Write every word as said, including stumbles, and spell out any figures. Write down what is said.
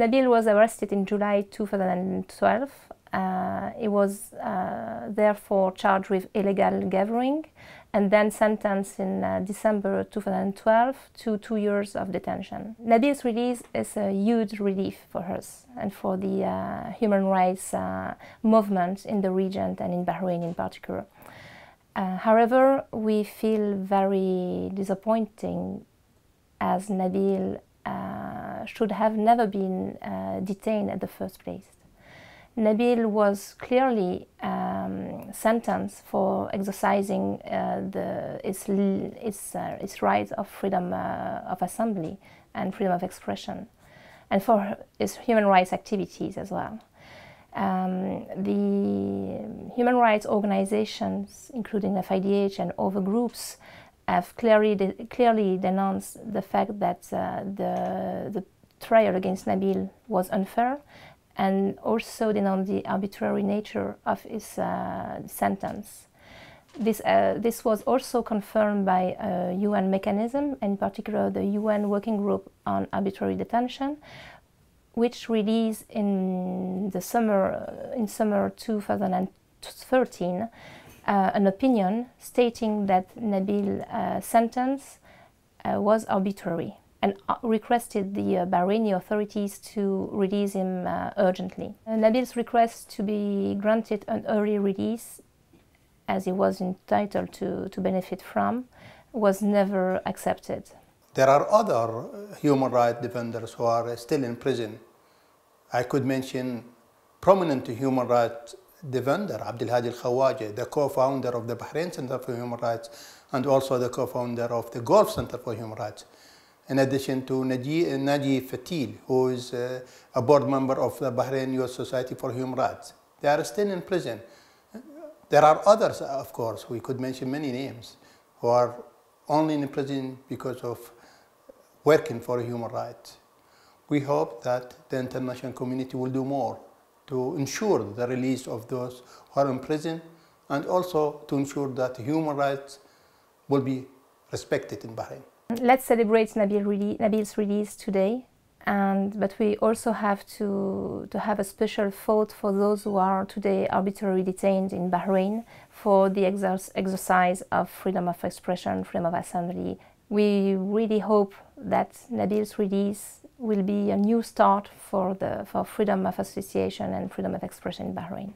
Nabeel was arrested in July two thousand twelve. Uh, he was uh, therefore charged with illegal gathering and then sentenced in uh, December two thousand twelve to two years of detention. Nabeel's release is a huge relief for us and for the uh, human rights uh, movement in the region and in Bahrain in particular. Uh, however, we feel very disappointing as Nabeel uh, should have never been uh, detained at the first place. Nabeel was clearly um, sentenced for exercising uh, the, his, his, uh, his right of freedom uh, of assembly and freedom of expression, and for his human rights activities as well. Um, the human rights organizations, including the F I D H and other groups, have clearly, de clearly denounced the fact that uh, the, the trial against Nabeel was unfair, and also denounce the arbitrary nature of his uh, sentence. This, uh, this was also confirmed by a U N mechanism, in particular the U N Working Group on Arbitrary Detention, which released in the summer, in summer two thousand thirteen uh, an opinion stating that Nabeel's uh, sentence uh, was arbitrary, and requested the uh, Bahraini authorities to release him uh, urgently. And Nabeel's request to be granted an early release, as he was entitled to, to benefit from, was never accepted. There are other human rights defenders who are still in prison. I could mention prominent human rights defender Abdul Hadi Al Khawaja, the co-founder of the Bahrain Center for Human Rights and also the co-founder of the Gulf Center for Human Rights. In addition to Naji, Naji Fatil, who is uh, a board member of the Bahrain U S Society for Human Rights. They are still in prison. There are others, of course, we could mention many names, who are only in prison because of working for human rights. We hope that the international community will do more to ensure the release of those who are in prison and also to ensure that human rights will be respected in Bahrain. Let's celebrate Nabeel rele Nabeel's release today, and but we also have to, to have a special thought for those who are today arbitrarily detained in Bahrain for the exer exercise of freedom of expression, freedom of assembly. We really hope that Nabeel's release will be a new start for, the, for freedom of association and freedom of expression in Bahrain.